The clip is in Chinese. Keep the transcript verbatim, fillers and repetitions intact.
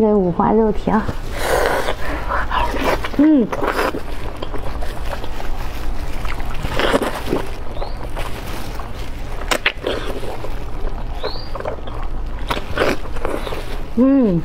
这五花肉条，嗯，嗯。